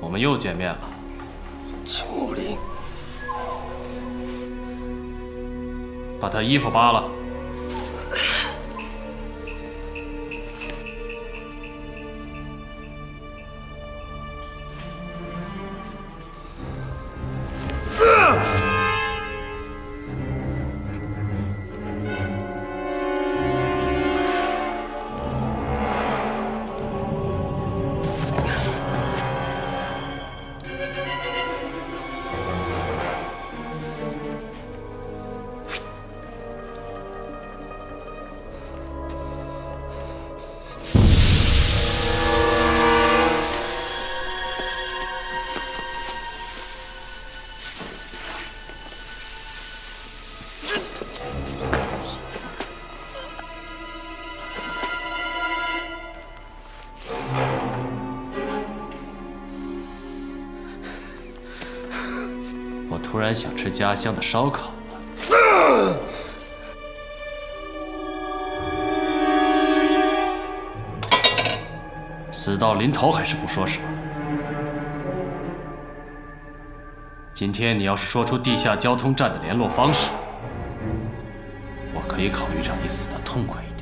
我们又见面了。秦慕林，把他衣服扒了。 突然想吃家乡的烧烤了。死到临头还是不说实话。今天你要是说出地下交通站的联络方式，我可以考虑让你死得痛快一点。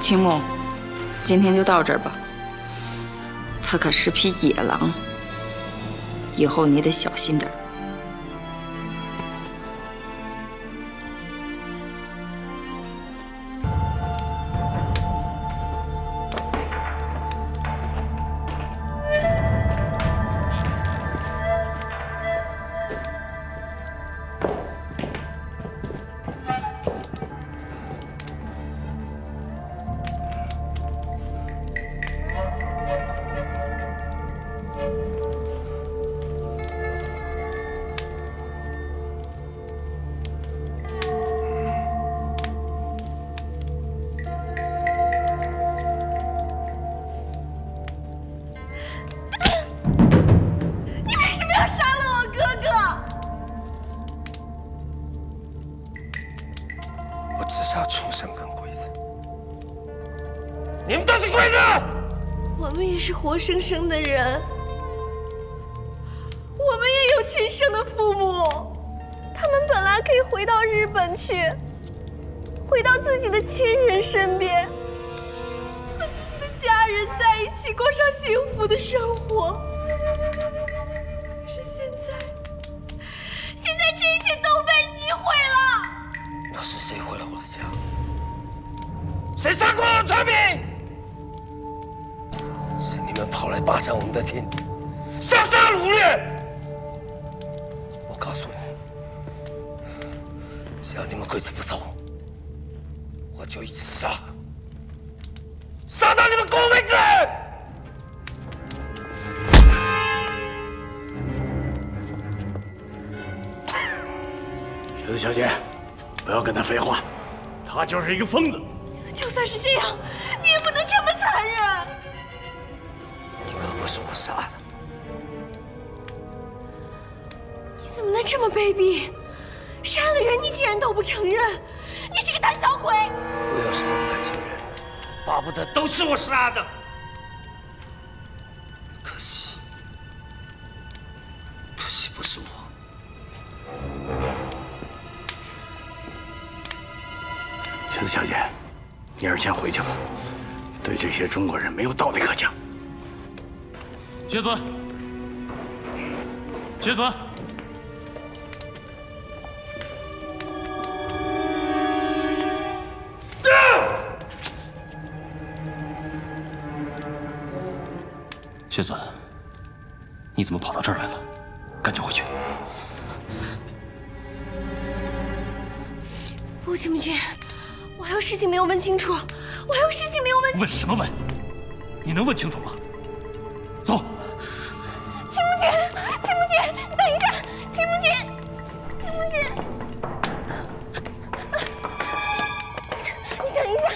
秦牧，今天就到这儿吧。他可是匹野狼，以后你得小心点儿。只杀畜生跟鬼子。你们都是鬼子！我们也是活生生的人，我们也有亲生的父母，他们本来可以回到日本去，回到自己的亲人身边，和自己的家人在一起，过上幸福的生活。可是现在，现在这一切都被你毁了。 那是谁毁了我的家？谁杀过我村民？是你们跑来霸占我们的田，烧杀掳掠。我告诉你，只要你们鬼子不走，我就一直杀，杀到你们滚为止。 雪子小姐，不要跟他废话，他就是一个疯子。就算是这样，你也不能这么残忍。你哥哥是我杀的，你怎么能这么卑鄙？杀了人，你竟然都不承认，你是个胆小鬼！我有什么不敢承认？巴不得都是我杀的。可惜，可惜不是我。 雪子小姐，你还是先回去吧，对这些中国人没有道理可讲。雪子，雪子，雪子，你怎么跑到这儿来了？赶紧回去！不行不行。 我还有事情没有问清楚，我还有事情没有问清楚。问什么问？你能问清楚吗？走。秦木君，秦木君，你等一下，秦木君，秦木君，你等一下。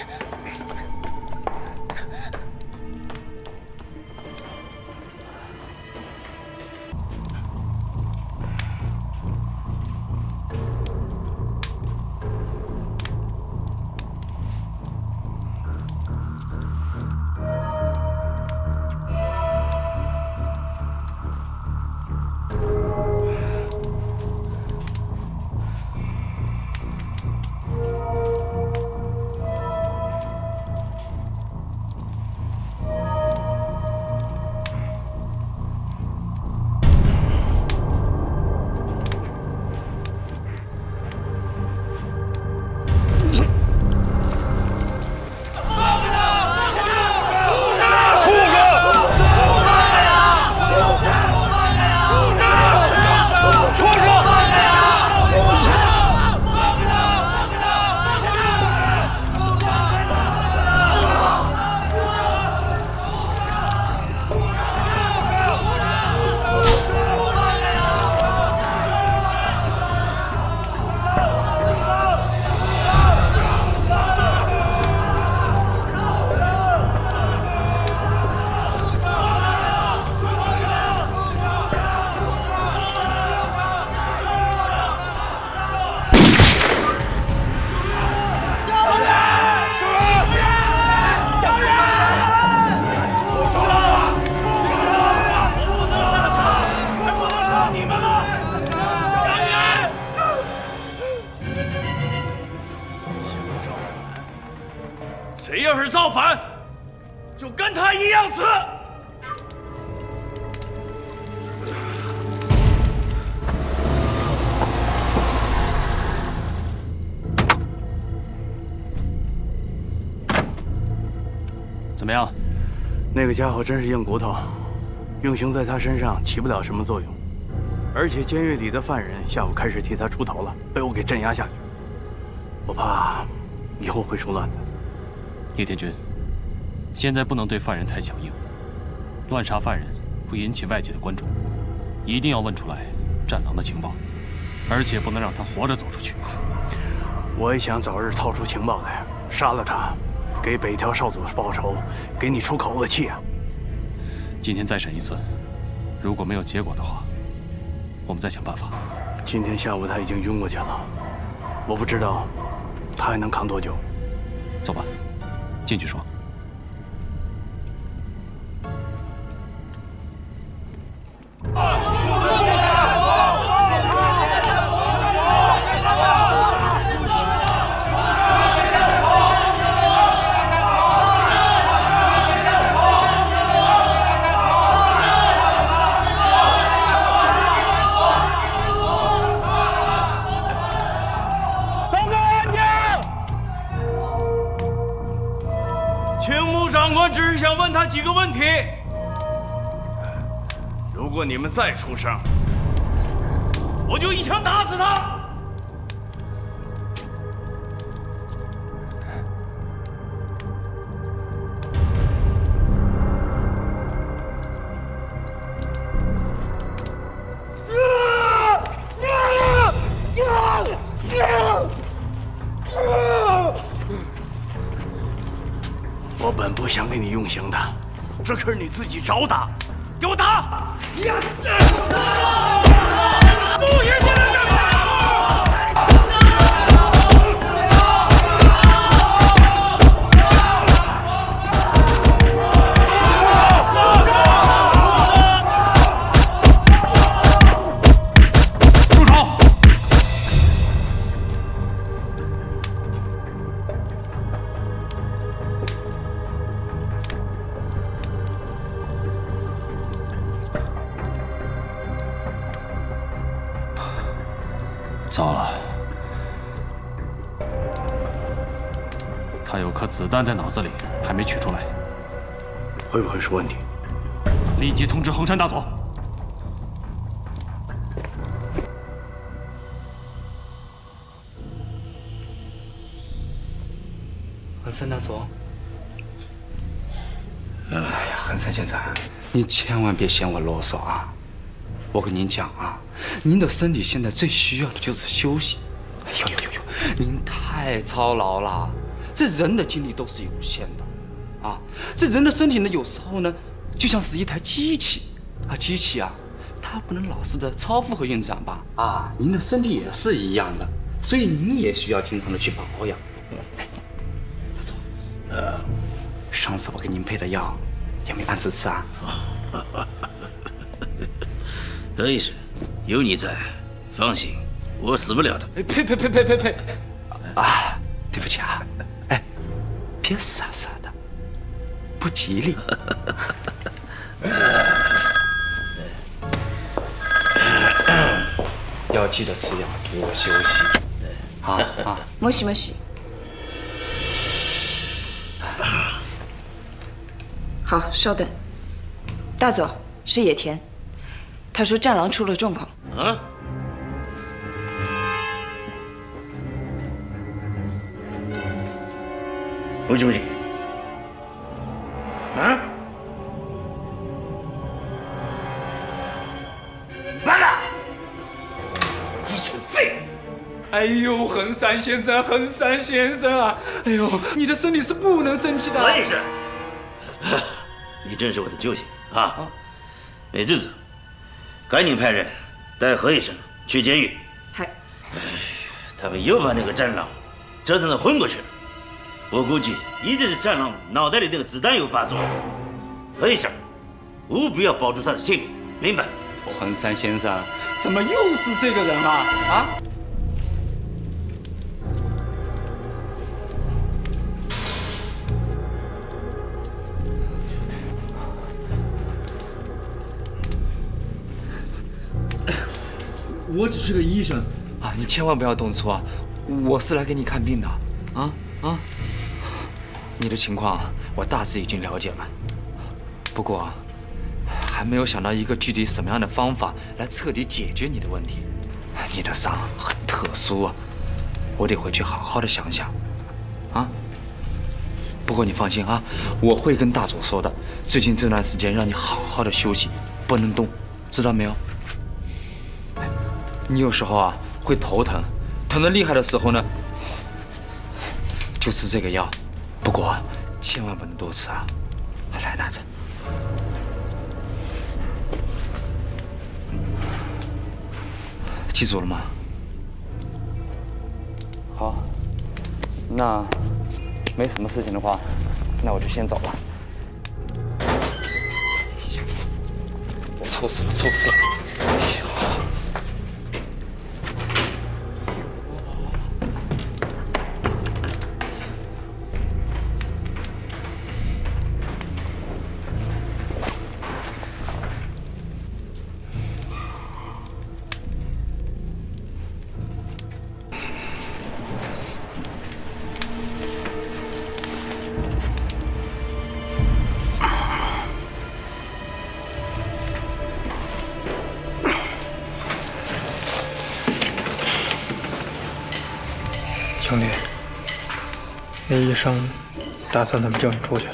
怎么样？那个家伙真是硬骨头，英雄在他身上起不了什么作用，而且监狱里的犯人下午开始替他出头了，被我给镇压下去。我怕以后会出乱子。叶天君，现在不能对犯人太强硬，乱杀犯人会引起外界的关注，一定要问出来战狼的情报，而且不能让他活着走出去。我也想早日掏出情报来，杀了他。 给北条少佐报仇，给你出口恶气啊！今天再审一次，如果没有结果的话，我们再想办法。今天下午他已经晕过去了，我不知道他还能扛多久？走吧，进去说。 你们再出声，我就一枪打死他！我本不想给你用刑的，这可是你自己找打，给我打！ 不许进来！ 子弹在脑子里还没取出来，会不会是问题？立即通知衡山大佐。衡山大佐，哎呀，衡山先生，您千万别嫌我啰嗦啊！我跟您讲啊，您的身体现在最需要的就是休息。哎呦呦呦，您太操劳了。 这人的精力都是有限的，啊，这人的身体呢，有时候呢，就像是一台机器，啊，机器啊，它不能老是的超负荷运转吧？啊，您的身体也是一样的，所以您也需要经常的去保养。哎，大总，上次我给您配的药，有没有按时吃啊？何医生，有你在，放心，我死不了的。呸！啊，对不起啊。 别傻傻的，不吉利。要记得吃药，多休息。好啊，没事没事。好，稍等。大佐，是野田，他说战狼出了状况。啊？ 不行不行！啊！完了！一群废物！哎呦，衡山先生，衡山先生啊！哎呦，你的身体是不能生气的。何医生，你真是我的救星啊！没对子，赶紧派人带何医生去监狱。嗨！他们又把那个战狼折腾得昏过去了。 我估计一定是战狼脑袋里那个子弹又发作了。何医生，务必要保住他的性命，明白？衡山先生，怎么又是这个人啊？啊！我只是个医生啊，你千万不要动粗啊！我是来给你看病的，啊！ 你的情况我大致已经了解了，不过还没有想到一个具体什么样的方法来彻底解决你的问题。你的伤很特殊啊，我得回去好好的想想，啊。不过你放心啊，我会跟大佐说的。最近这段时间让你好好的休息，不能动，知道没有？你有时候啊会头疼，疼得厉害的时候呢，就吃这个药。 不过，千万不能多吃啊！来，拿着。记住了吗？好，那没什么事情的话，那我就先走了。我臭死了，臭死了！哎呀！ 兄弟，那医生打算怎么叫你出去？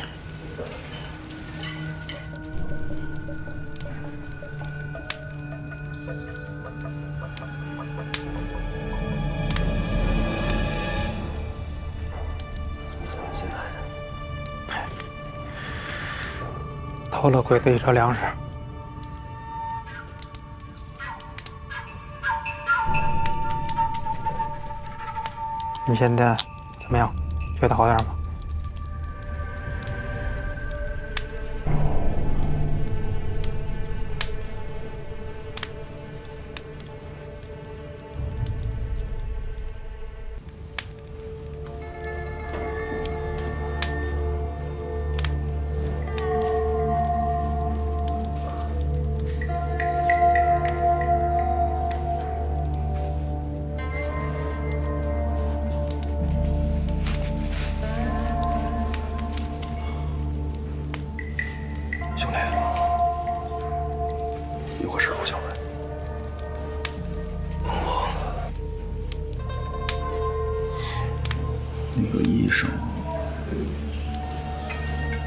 偷了鬼子一车粮食。 你现在怎么样？觉得好点吗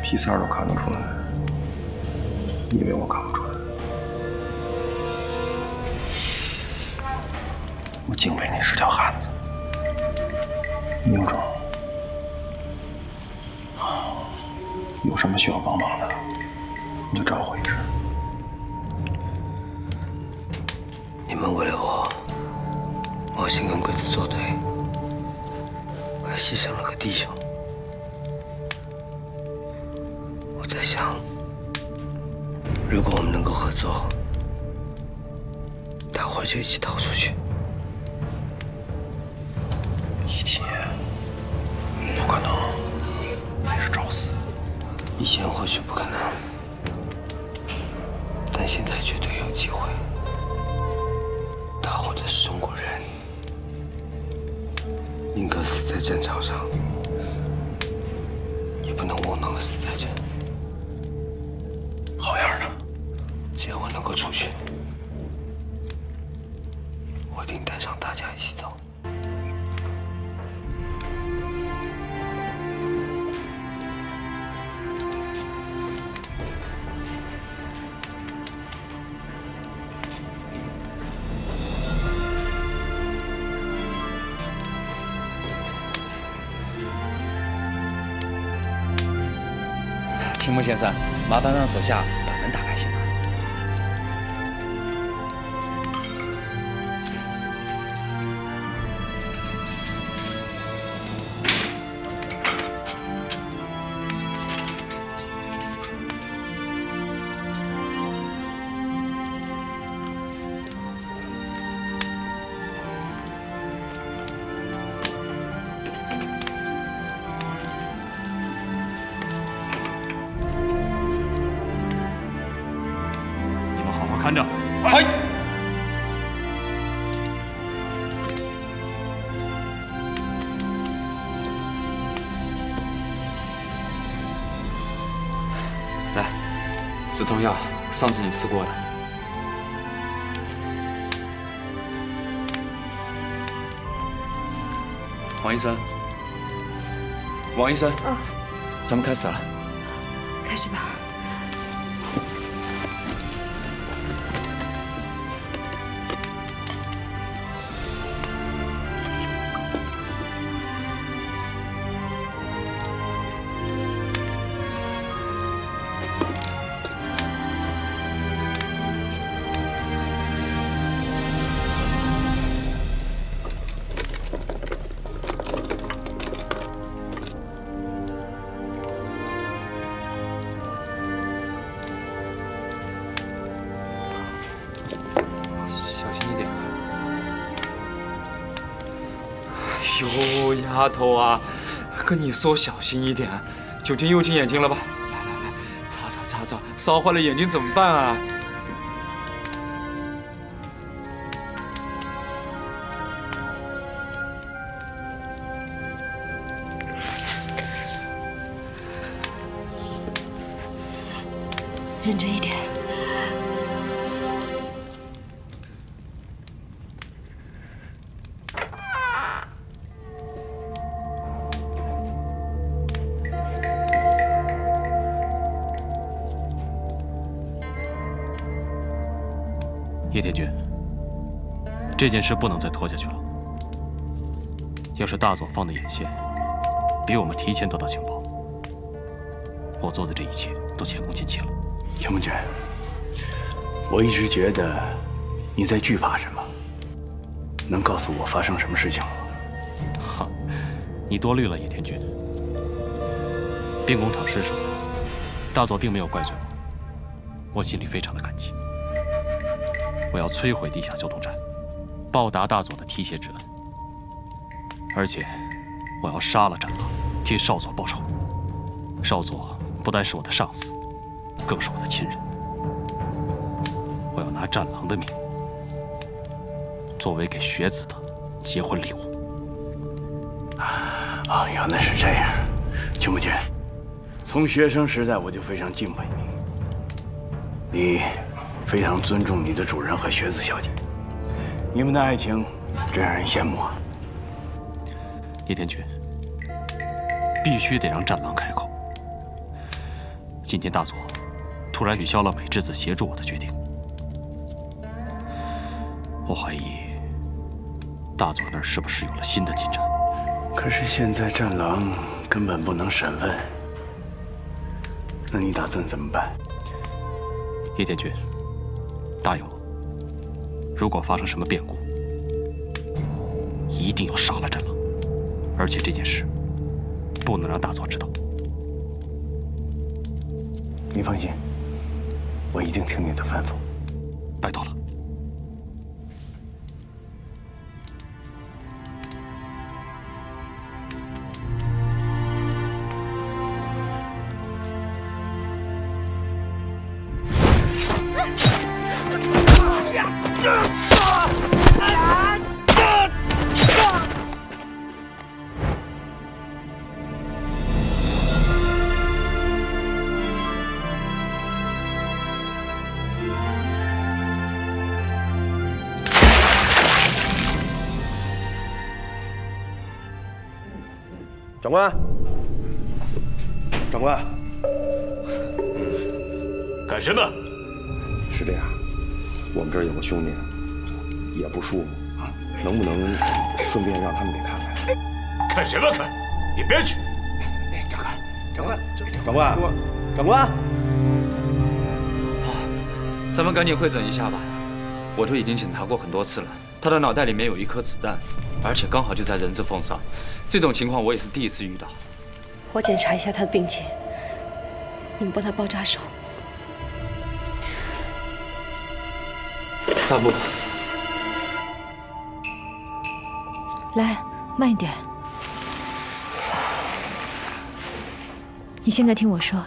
？PCR都看得出来，你以为我看不出来？我敬佩你是条汉子，你有种，有什么需要帮忙的，你就找我一声。你们为了我，冒险跟鬼子作对，还牺牲了个弟兄。 在想，如果我们能够合作，大伙就一起逃出去。一起？不可能，那是找死。以前或许不可能，但现在绝对有机会。大伙都是中国人，宁可死在战场上，也不能窝囊的死在这。 好样的！只要我能够出去，我一定带上大家一起走。青木先生。 麻烦让手下把门打开行吗？看着，嗨！来，止痛药，上次你吃过了。 王医生，王医生，咱们开始了。开始吧。呦，丫头啊，跟你说小心一点，酒精又进眼睛了吧？来来来，擦，烧坏了眼睛怎么办啊？ 认真一点。叶铁军，这件事不能再拖下去了。要是大佐放的眼线，比我们提前得到情报，我做的这一切都前功尽弃了。 杨梦娟，我一直觉得你在惧怕什么，能告诉我发生什么事情吗？哈，你多虑了，叶天君。变工厂失手，大佐并没有怪罪我，我心里非常的感激。我要摧毁地下交通站，报答大佐的提携之恩。而且，我要杀了战狼，替少佐报仇。少佐不但是我的上司。 更是我的亲人，我要拿战狼的命作为给学子的结婚礼物。啊，原来是这样，青木君，从学生时代我就非常敬佩你，你非常尊重你的主人和学子小姐，你们的爱情真让人羡慕啊！叶天君，必须得让战狼开口。今天大佐。 突然取消了美智子协助我的决定，我怀疑大佐那儿是不是有了新的进展？可是现在战狼根本不能审问，那你打算怎么办？叶天君，答应我，如果发生什么变故，一定要杀了战狼，而且这件事不能让大佐知道。你放心。 我一定听你的吩咐，拜托了。长官，干什么？是这样，我们这儿有个兄弟也不舒服，能不能顺便让他们给看看？看什么看？你别去！长官，咱们赶紧会诊一下吧。我都已经检查过很多次了，他的脑袋里面有一颗子弹。 而且刚好就在人字缝上，这种情况我也是第一次遇到。我检查一下他的病情，你们帮他包扎手。纱布，来，慢一点。你现在听我说，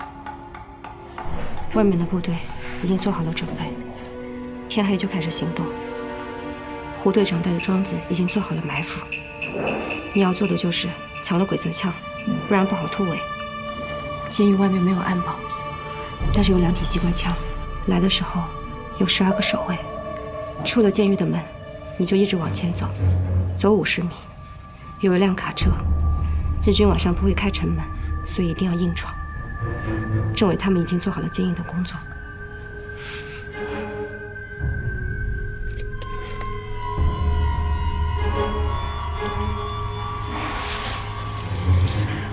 外面的部队已经做好了准备，天黑就开始行动。 胡队长带着庄子已经做好了埋伏，你要做的就是抢了鬼子枪，不然不好突围。监狱外面没有安保，但是有2挺机关枪，来的时候有12个守卫。出了监狱的门，你就一直往前走，走50米，有一辆卡车。日军晚上不会开城门，所以一定要硬闯。政委他们已经做好了接应的工作。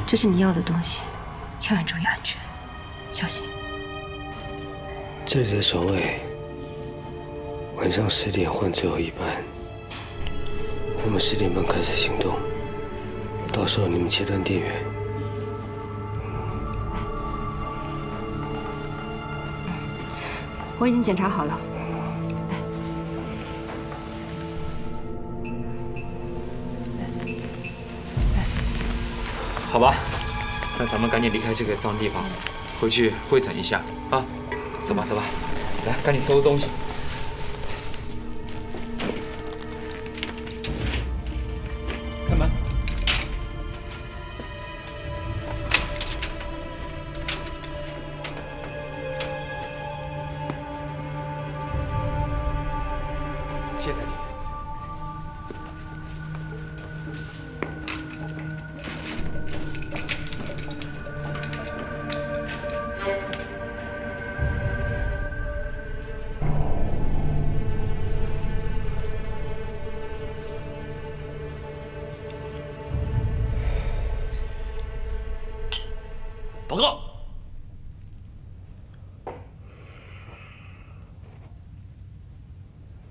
这是你要的东西，千万注意安全，小心。这里的守卫晚上10点换最后一班，我们10点半开始行动，到时候你们切断电源。我已经检查好了。好吧，那咱们赶紧离开这个脏地方，回去会诊一下啊！走吧，走吧，来，赶紧收东西。 报告，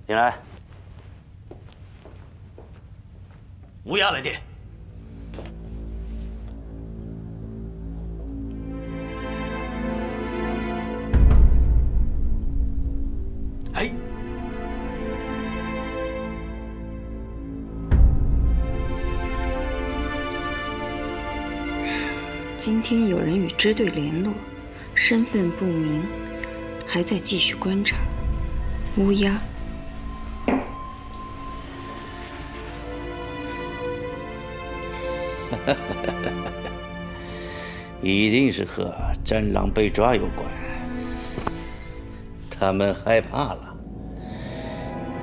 进来。无恙来电。哎，今天有人与。 支队联络，身份不明，还在继续观察。乌鸦。一定是和战狼被抓有关，他们害怕了。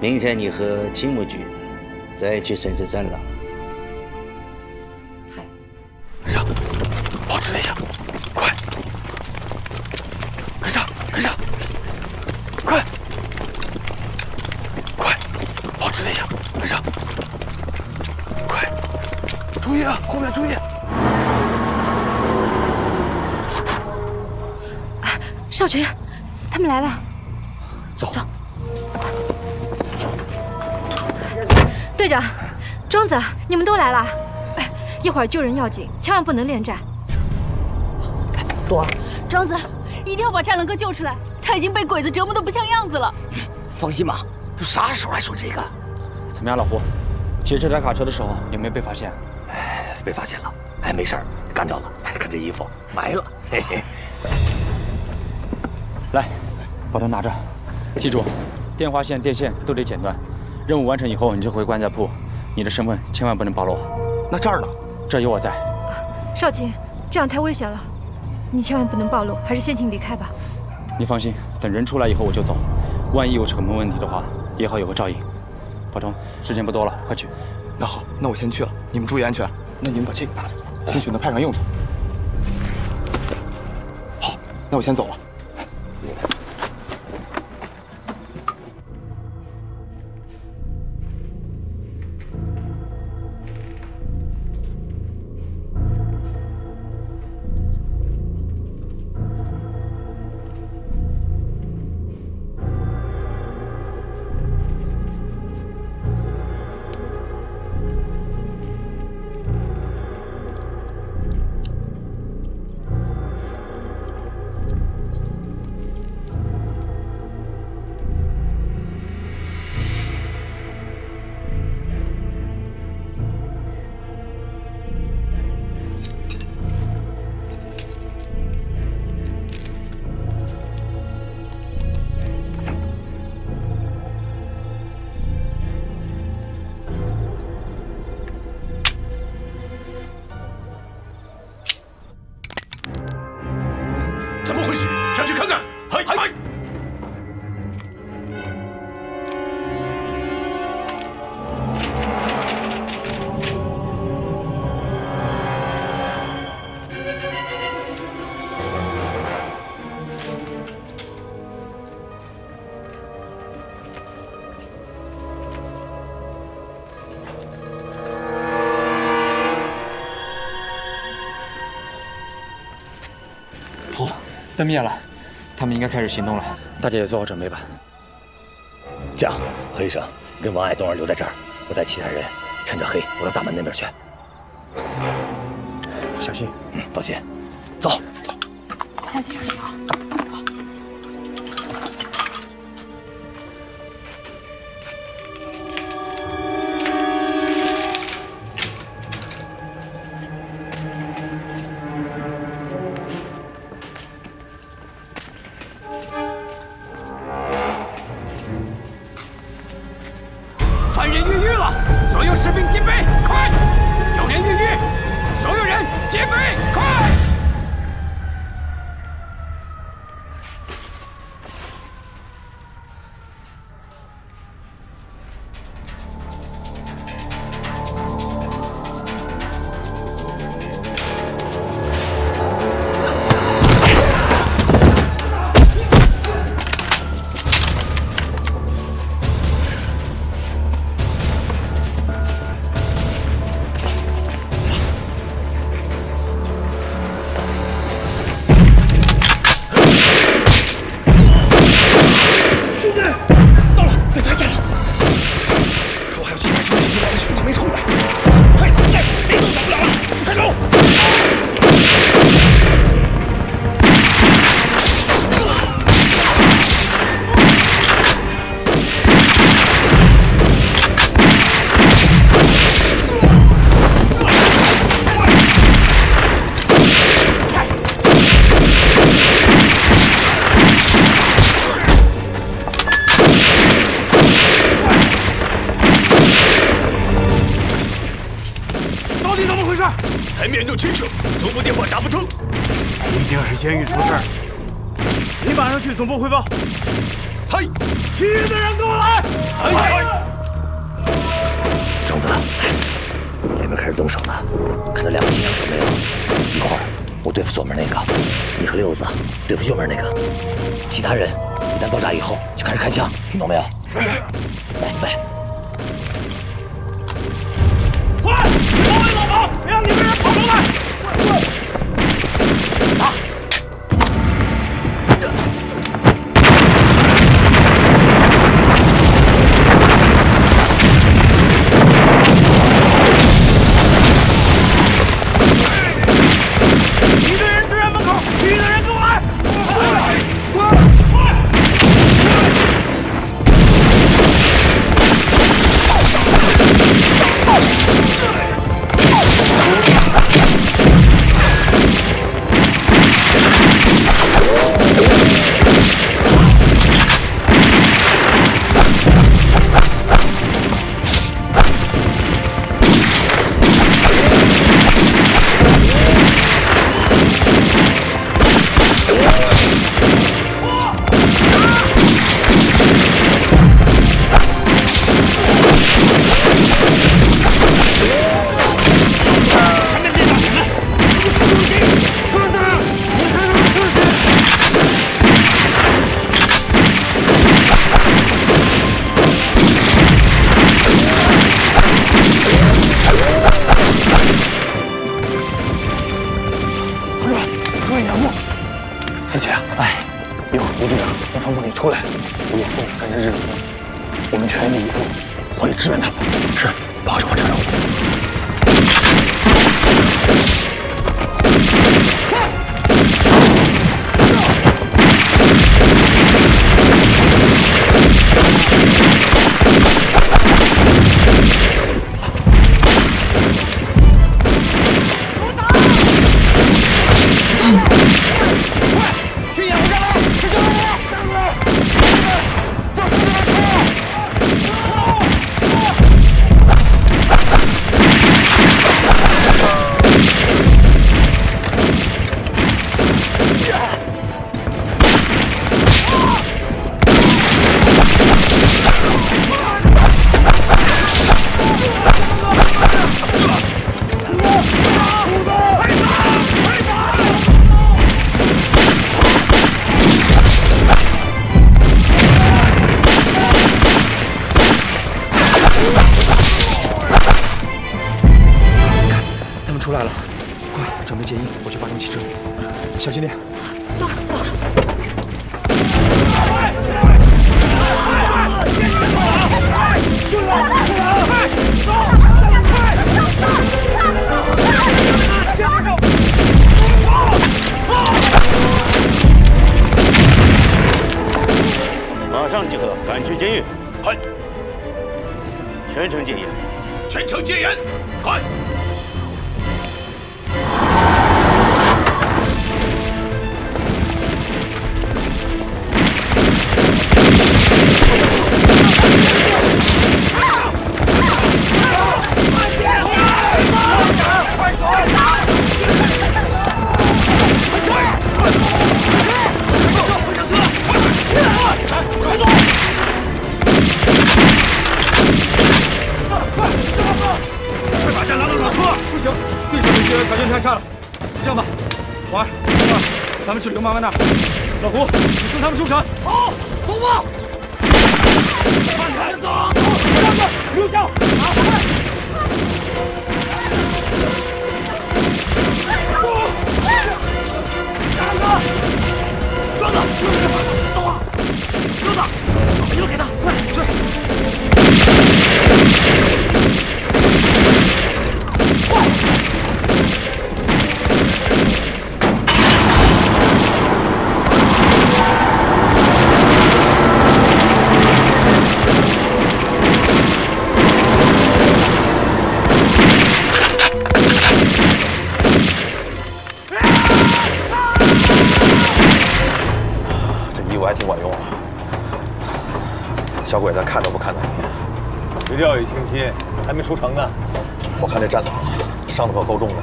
明天你和青木君再去审视战狼。 一会儿救人要紧，千万不能恋战。朵儿，庄子，一定要把战狼哥救出来，他已经被鬼子折磨得不像样子了。放心吧，都啥时候来说这个？怎么样，老胡？劫这台卡车的时候有没有被发现？哎，被发现了。哎，没事儿，干掉了。哎，看这衣服，埋了。嘿嘿。来，把它拿着。记住，电话线、电线都得剪断。任务完成以后，你就回棺材铺。你的身份千万不能暴露。那这儿呢？ 这有我在，少卿，这样太危险了，你千万不能暴露，还是先请离开吧。你放心，等人出来以后我就走，万一有什么问题的话，也好有个照应。宝成，时间不多了，快去。那好，那我先去了，你们注意安全。那你们把这个拿来，兴许能派上用场。好，那我先走了。 灯灭了，他们应该开始行动了，大家也做好准备吧。这样，何医生跟王爱东儿留在这儿，我带其他人趁着黑躲到大门那边去。小心，嗯，放心。走，走。小心，小心。出来！快走，谁都挡不了了！快走！监狱出事儿，你马上去总部汇报。嘿，其余的人跟我来。嘿，张子，里面开始动手了，看到两个机枪手没有？一会儿我对付左门那个，你和六子对付右门那个，其他人一旦爆炸以后就开始开枪，听懂没有？是。来来，快，各位老王，别让你们人跑出来！快快！ 快，追！小鬼子看都不看的，没钓鱼星期还没出城呢。我看这战斗伤的可够重的，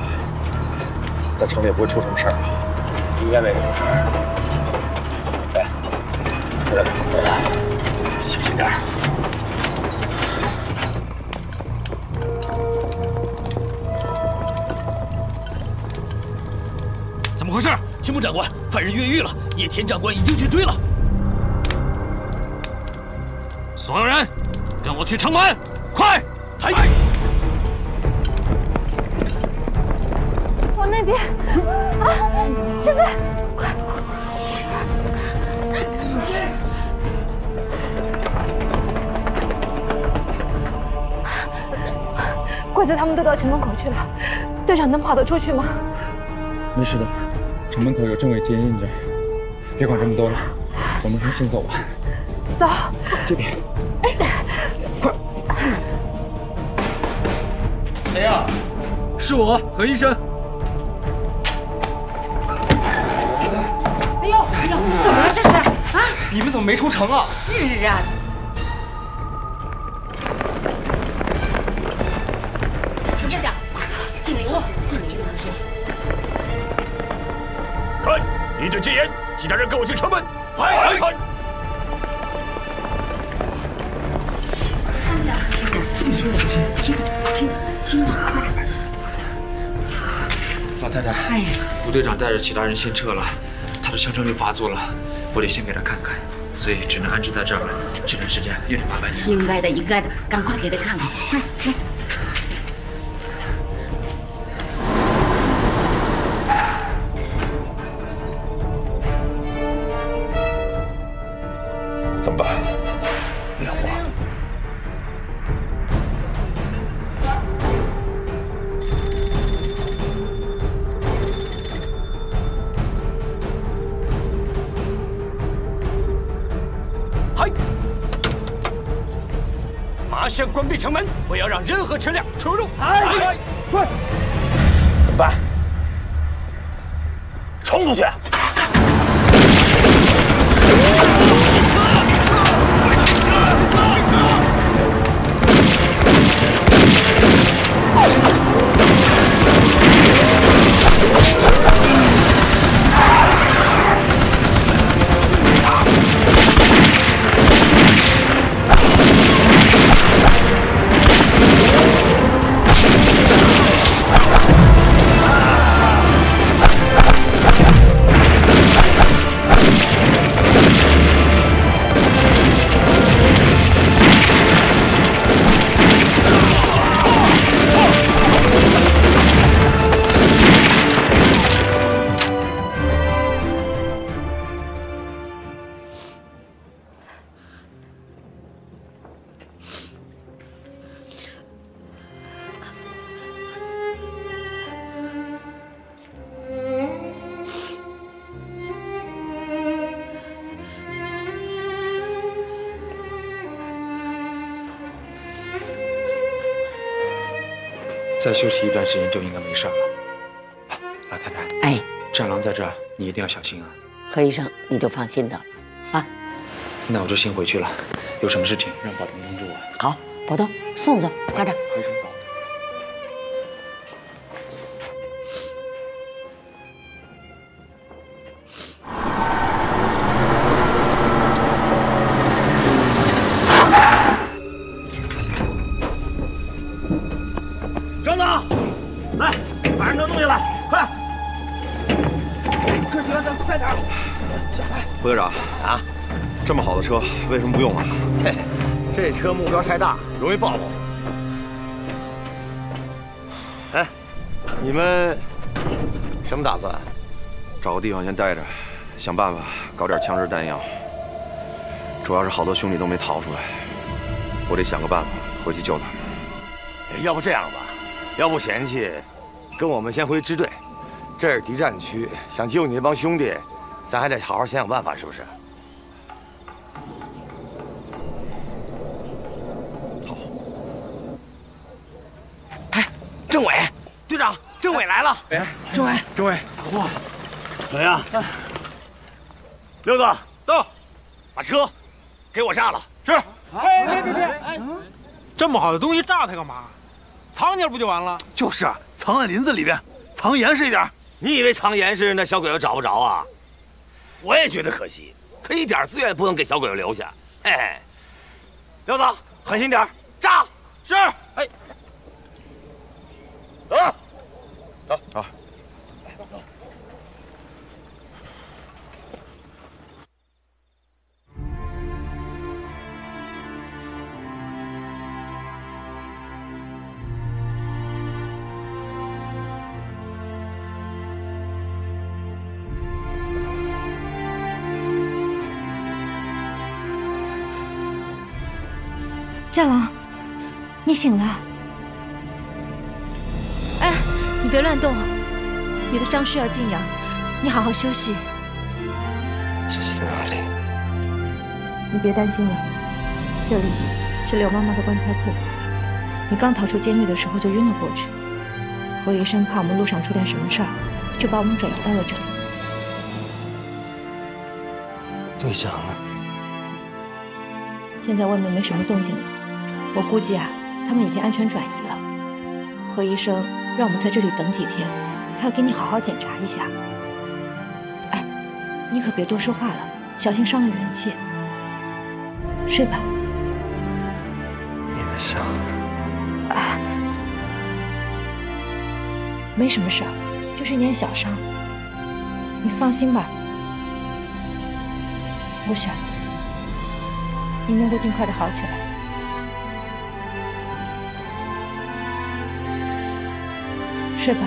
在城里也不会出什么事儿吧？应该没什么事儿。哎，回来，回来，小心点儿。 怎么回事？青木长官，犯人越狱了，野田长官已经去追了。所有人，跟我去城门，快！哎，往那边啊，这边，快！鬼子他们都到城门口去了，队长能跑得出去吗？没事的。 城门口有政委接应着，别管这么多了，我们先走吧。走，这边，快！谁呀？是我，何医生。哎呦，哎呦，怎么了这是？啊？你们怎么没出城啊？是啊。 一队戒严，其他人跟我去城门。嗨！慢点，轻点，快点。老太太，哎呀，吴队长带着其他人先撤了，他的枪伤又发作了，我得先给他看看，所以只能安置在这儿了。这段时间有点麻烦你。应该的，应该的，赶快给他看看。快，来。 怎么办？灭火！嗨！马上关闭城门，不要让任何车辆出入。嗨！快！怎么办？冲出去！ 再休息一段时间就应该没事了。老太太，哎，战狼在这儿，你一定要小心啊！何医生，你就放心的，啊。那我就先回去了，有什么事情让宝东帮助我。好，宝东，送送，快点。何医生走。副队长啊，这么好的车为什么不用啊？嘿，这车目标太大，容易爆棚。哎，你们什么打算？找个地方先待着，想办法搞点枪支弹药。主要是好多兄弟都没逃出来，我得想个办法回去救他们。要不这样吧，要不嫌弃，跟我们先回支队，这是敌占区，想救你那帮兄弟。 咱还得好好想想办法，是不是？好。哎，政委，队长，政委来了。哎，政委，政委，哇，怎么样？六子，到，把车给我炸了。是。哎，别！哎，这么好的东西炸它干嘛？藏起来不就完了？就是啊，藏在林子里边，藏严实一点。你以为藏严实那小鬼又找不着啊？我也觉得可惜，可一点资源也不能给小鬼留下。哎，刘总，狠心点，炸！是。哎，走。 战狼，你醒了！哎，你别乱动，你的伤需要静养，你好好休息。这是哪里？你别担心了，这里是柳妈妈的棺材铺。你刚逃出监狱的时候就晕了过去，我医生怕我们路上出点什么事儿，就把我们转移到了这里。队长啊，现在外面没什么动静了。 我估计啊，他们已经安全转移了。何医生让我们在这里等几天，他要给你好好检查一下。哎，你可别多说话了，小心伤了元气。睡吧。你的伤？啊，没什么事儿，就是一点小伤。你放心吧，我想你能够尽快的好起来。 睡吧。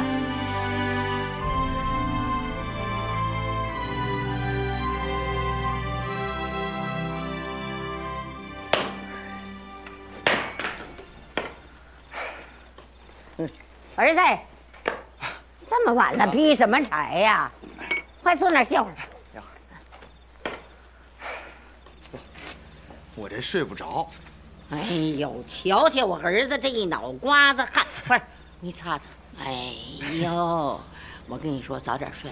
儿子，这么晚了，劈什么柴呀？快坐那儿歇会儿。我这睡不着。哎呦，瞧瞧我儿子这一脑瓜子汗，快，你擦擦。 哎呦，我跟你说，早点睡，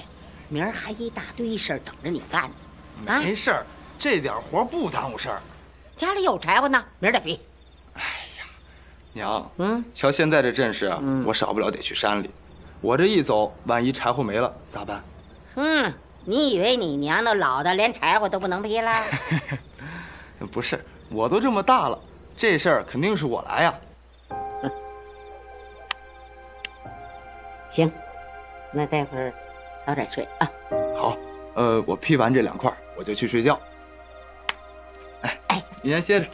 明儿还一大堆事儿等着你干呢。啊，没事儿，这点活不耽误事儿。家里有柴火呢，明儿再劈。哎呀，娘，嗯，瞧现在这阵势啊，我少不了得去山里。我这一走，万一柴火没了咋办？嗯，你以为你娘都老的连柴火都不能劈了？不是，我都这么大了，这事儿肯定是我来呀。 行，那待会儿早点睡啊。好，我劈完这两块，我就去睡觉。哎哎，你先歇着。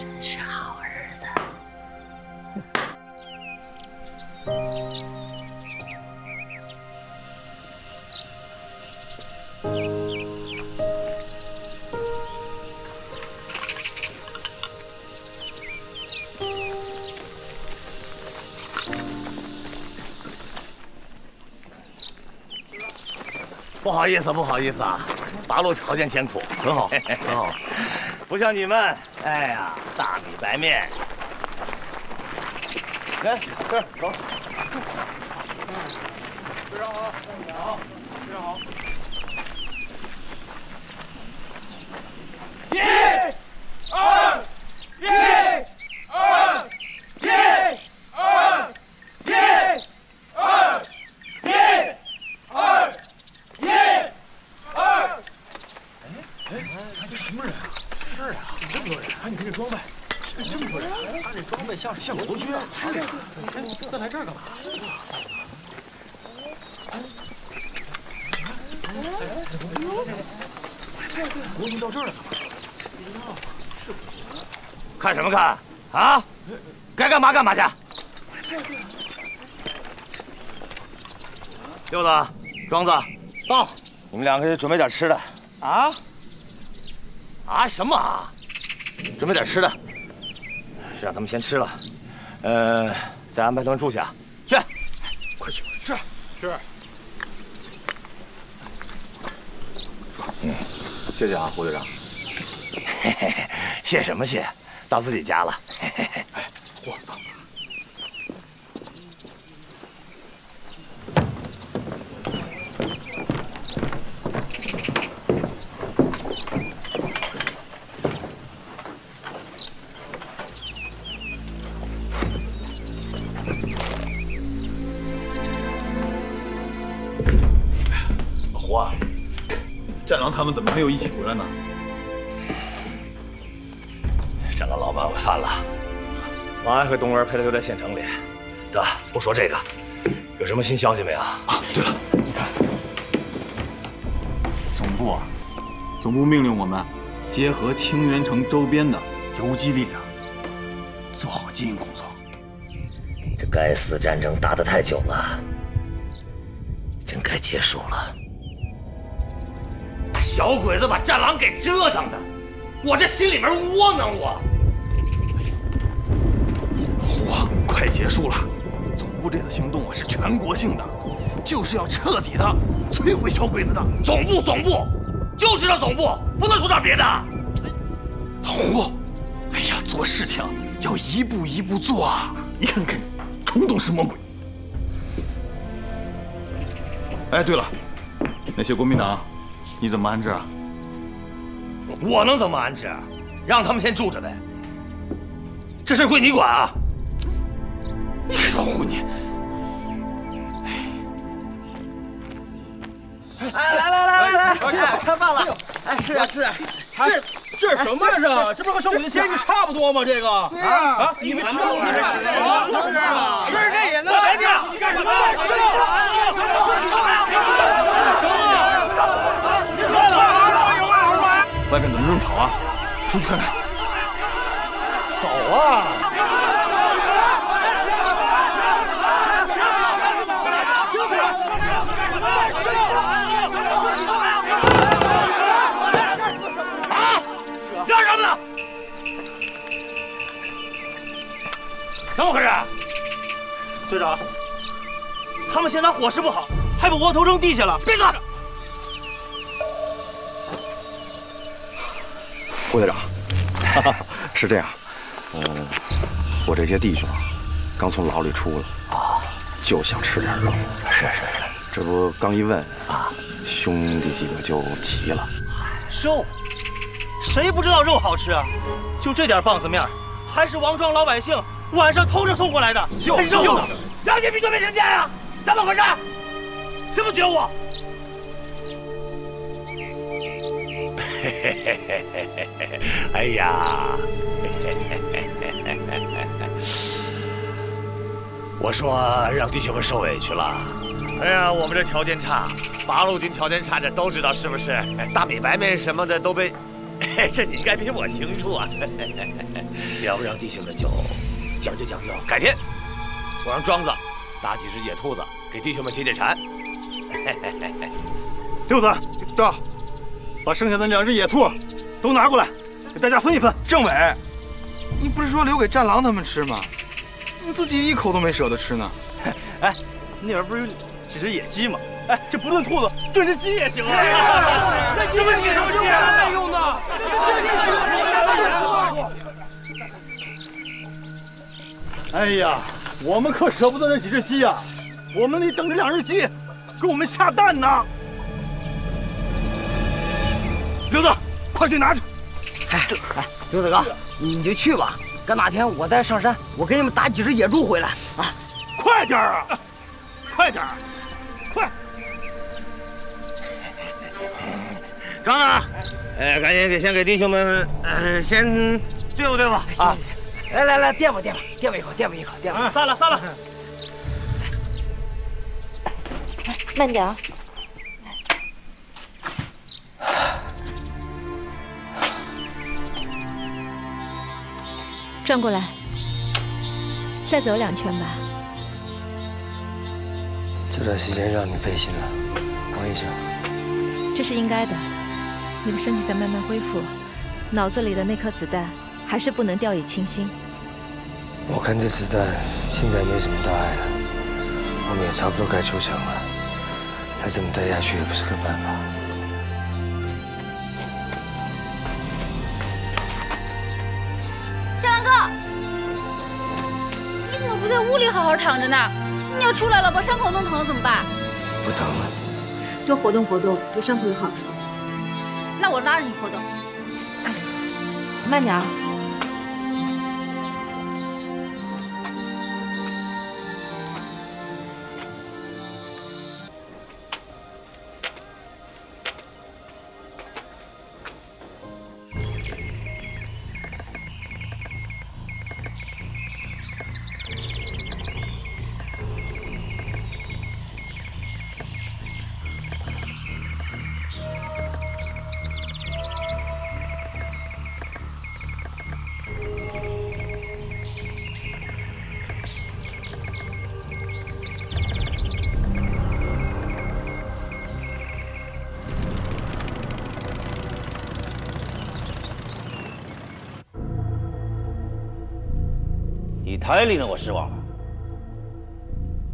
真是好儿子。不好意思，不好意思啊，八路条件艰苦，很好，很好，不像你们，哎呀，大米白面。来，吃，走。非常好，非常好。一、二、一、二、一、二、一、二、一、二。 哎，这什么人啊？是啊，这么多人！哎，你看这装扮，这么多人，他这装扮像国军啊！是啊，你看他来这儿干嘛？国军到这儿了干嘛？是国军？看什么看啊？该干嘛干嘛去。六子、庄子，到，你们两个去准备点吃的啊。 啊什么啊！准备点吃的，是让他们先吃了，再安排他们住下。去，快去，是是。嗯，谢谢啊，胡队长。嘿嘿，谢什么谢？到自己家了。嘿嘿嘿，哎，我走。头啊！战狼他们怎么没有一起回来呢？战狼老板，我翻了。王安和东文陪他留在县城里。得，不说这个，有什么新消息没有？啊，对了，你看，总部命令我们结合清源城周边的游击力量，做好接应工作。这该死的战争打得太久了，真该结束了。 小鬼子把战狼给折腾的，我这心里面窝囊我。老胡啊，快结束了！总部这次行动啊是全国性的，就是要彻底的摧毁小鬼子的。总部，就知道总部，不能说点别的。老胡，哎呀，做事情要一步一步做啊！你看看，冲动是魔鬼。哎，对了，那些国民党。 你怎么安置啊？我能怎么安置？让他们先住着呗。这事归你管啊！你老胡你！哎，来，太棒了！哎，是啊是啊，这是什么呀？这不和上午的煎饼差不多吗？这个啊，你们吃我吃啊！吃这也能？来劲！你干什么？ 外面怎么这么吵啊？出去看看。走啊！啊！嚷什么呢？怎么回事？队长，他们嫌咱伙食不好，还把窝头扔地下了。闭嘴！ 郭队长，是这样，我这些弟兄刚从牢里出来，啊，就想吃点肉。是，这不刚一问啊，兄弟几个就齐了。肉，谁不知道肉好吃啊？就这点棒子面，还是王庄老百姓晚上偷着送过来的。肉，让你闭嘴别停架呀！怎么回事？什么觉悟？ 嘿，哎呀，我说让弟兄们受委屈了。哎呀，我们这条件差，八路军条件差，这都知道是不是？大米白面什么的都被，这你应该比我清楚啊。要不让弟兄们就讲究，改天我让庄子打几只野兔子给弟兄们解解馋。六子到。 把剩下的两只野兔都拿过来，给大家分一分。政委，你不是说留给战狼他们吃吗？你自己一口都没舍得吃呢。哎，那边不是有几只野鸡吗？哎，这不炖兔子，炖只鸡也行啊。什么鸡？什么鸡？爱用的。哎呀，我们可舍不得那几只鸡呀，我们得等着两只鸡给我们下蛋呢。 刘子，快去拿去！哎，刘子哥，你就去吧。赶哪天我再上山，我给你们打几只野猪回来啊！快点啊！快点！快！张子，赶紧先给弟兄们，先对付对付啊！来，垫吧一口！散了！慢点啊！ 转过来，再走两圈吧。这段时间让你费心了，我也想。这是应该的，你的身体在慢慢恢复，脑子里的那颗子弹还是不能掉以轻心。我看这子弹现在没什么大碍了，我们也差不多该出城了，再这么待下去也不是个办法。 我在屋里好好躺着呢，你要出来了，把伤口弄疼了怎么办？不疼了，多活动活动对伤口有好处。那我拉着你活动，慢点啊。你太令我失望了。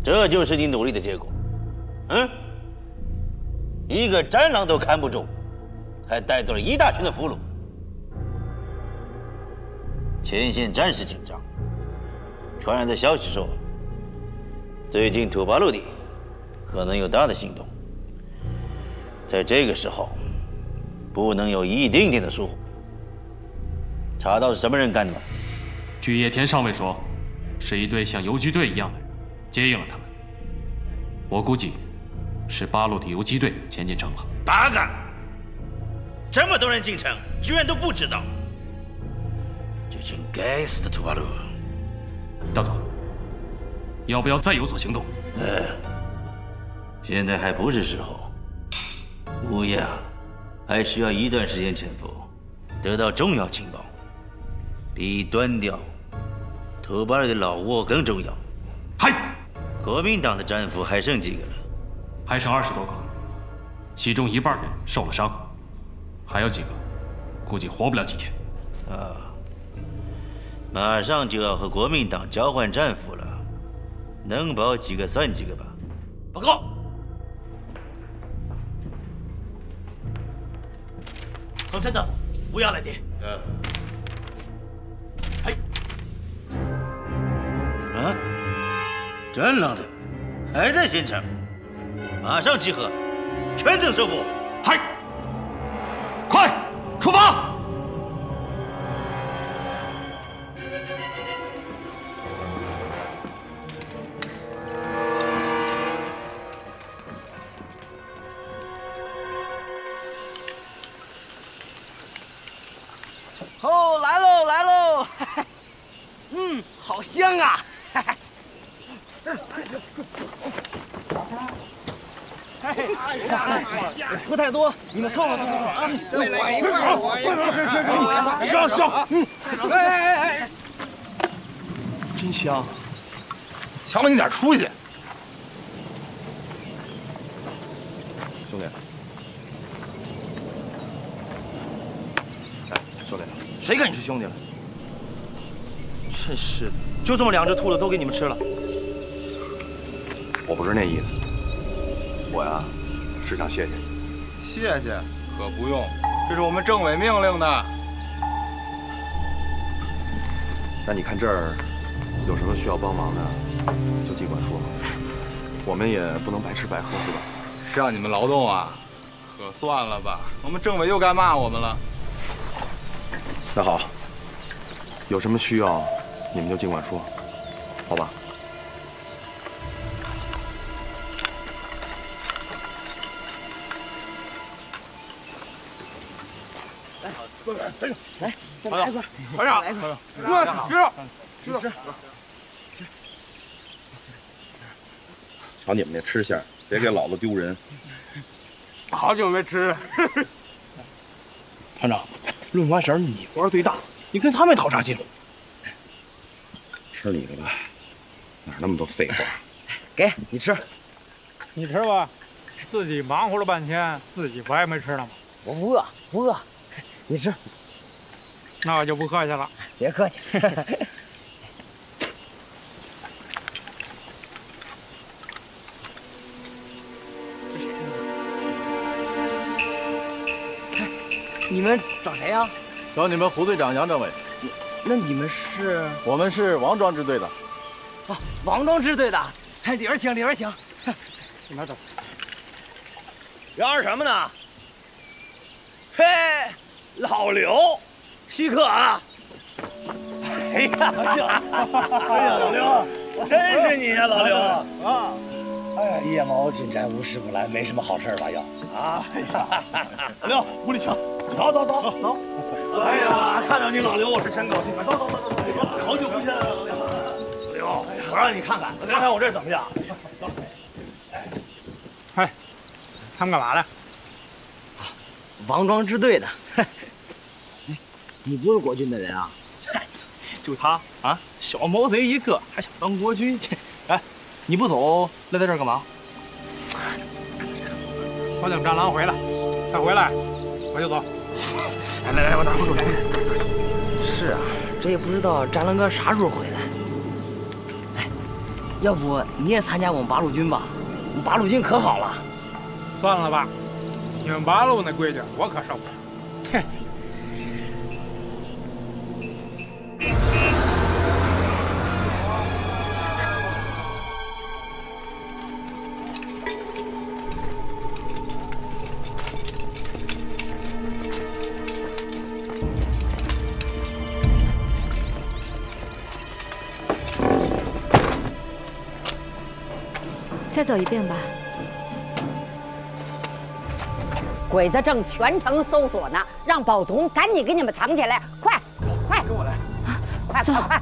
这就是你努力的结果。嗯，一个蟑螂都看不住，还带走了一大群的俘虏。前线战事紧张，传来的消息说，最近土八路地可能有大的行动。在这个时候，不能有一丁点的疏忽。 查到是什么人干的吗？据叶田上尉说，是一队像游击队一样的人接应了他们。我估计是八路的游击队先进城了。八嘎！这么多人进城，居然都不知道！这群该死的土八路！大佐，要不要再有所行动？现在还不是时候。乌鸦还需要一段时间潜伏，得到重要情报。 比端掉土八路的老窝更重要。嗨，国民党的战俘还剩几个了？还剩20多个，其中一半人受了伤，还有几个估计活不了几天。啊，马上就要和国民党交换战俘了，能保几个算几个吧。报告。唐山大佐，乌鸦来电。啊！真狼的，还在县城，马上集合，全城搜捕！嗨，快出发！哦，来喽来喽！嗯，好香啊！ 喝太多，你们凑合凑合啊！我一块儿，我一块儿，香香，嗯，哎，真香！瞧你点出息，兄弟，哎，兄弟，谁跟你是兄弟了？真是的，就这么2只兔子都给你们吃了。 我不是那意思，我呀是想谢谢你。谢谢可不用，这是我们政委命令的。那你看这儿有什么需要帮忙的，就尽管说。我们也不能白吃白喝，是吧？让你们劳动啊，可算了吧，我们政委又该骂我们了。那好，有什么需要你们就尽管说，好吧？ 来，再来一块，团长，来一块，吃，吃。瞧你们那吃相，别给老子丢人。好久没吃了。团长，论花绳你官最大，你跟他们讨啥劲？吃你的吧，哪那么多废话？给你吃，你吃吧，自己忙活了半天，自己不还没吃呢吗？我不饿，不饿。 你吃，那我就不客气了。别客气。你们找谁呀？找你们胡队长、杨政委。那你们是？我们是王庄支队的。啊，王庄支队的，哎，里边请，里边请。里边走。嚷嚷什么呢？嘿。 老刘，稀客啊！哎呀，哎呀，老刘，真是你呀，老刘啊！哎呀，夜猫进宅，无事不来，没什么好事吧？要啊！哎呀，老刘，屋里请，走。哎呀，看到你老刘，我是真高兴。走，好久不见了，老刘。老刘，我让你看看我这怎么样？走。哎，他们干嘛来？ 王庄支队的，你不是国军的人啊？就他啊，小毛贼一个，还想当国军？哎，你不走，赖在这儿干嘛？我等蟑螂回来，他回来我就走。来，我拿壶水。是啊，这也不知道蟑螂哥啥时候回来。要不你也参加我们八路军吧？我们八路军可好了。算了吧，你们八路那规矩我可受不了。嘿。 再走一遍吧。鬼子正全城搜索呢，让宝童赶紧给你们藏起来，快快，跟我来，快走快！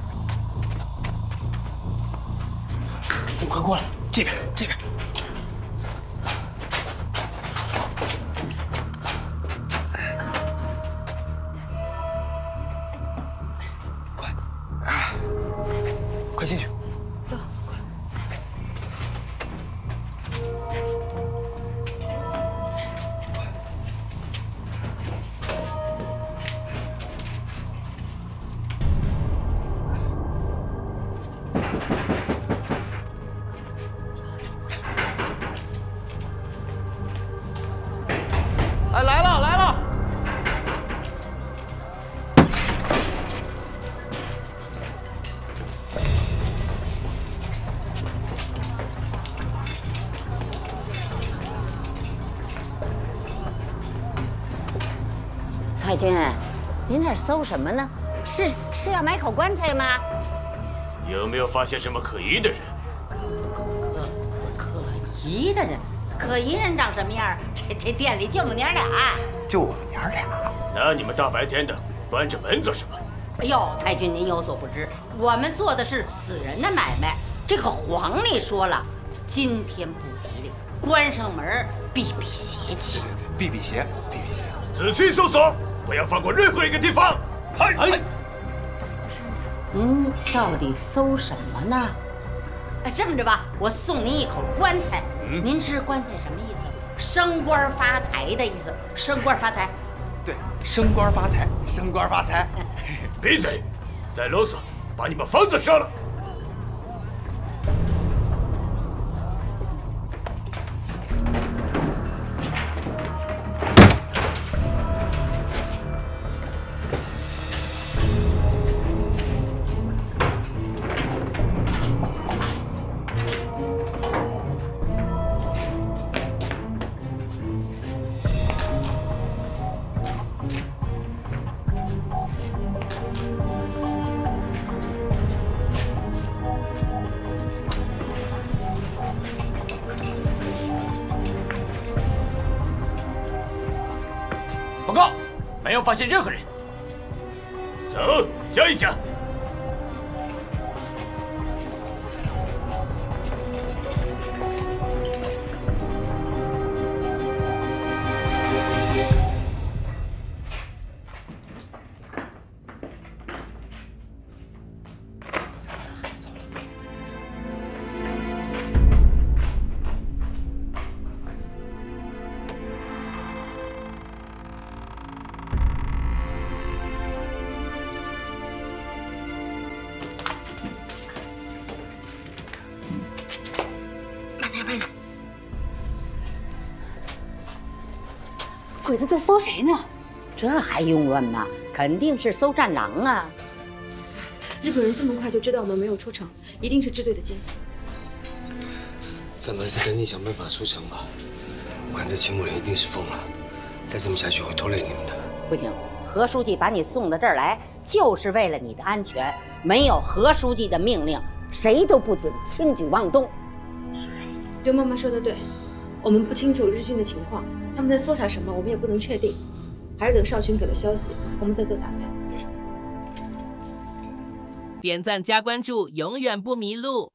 你快过来，这边这边。快，快进去。 海军，您这搜什么呢？是要买口棺材吗？有没有发现什么可疑的人？可疑的人，可疑人长什么样？这店里就我们娘俩。就我们娘俩？那你们大白天的关着门做什么？哎呦，太君您有所不知，我们做的是死人的买卖。这个黄历说了，今天不吉利，关上门避避邪气。避邪。仔细搜索。 不要放过任何一个地方！嗨！您到底搜什么呢？哎，这么着吧，我送您一口棺材。您知棺材什么意思？升官发财的意思。升官发财。对，升官发财，升官发财。闭嘴！再啰嗦，把你们房子烧了！ 没有发现任何人。走，下一家。鬼子在搜谁呢？这还用问吗？肯定是搜战狼啊！日本人这么快就知道我们没有出城，一定是支队的奸细。咱们还是赶紧想办法出城吧。我看这秦牧人一定是疯了，再这么下去会拖累你们的。不行，何书记把你送到这儿来，就是为了你的安全。没有何书记的命令，谁都不准轻举妄动。是啊，刘妈妈说的对，我们不清楚日军的情况。 他们在搜查什么，我们也不能确定，还是等少群给了消息，我们再做打算。点赞加关注，永远不迷路。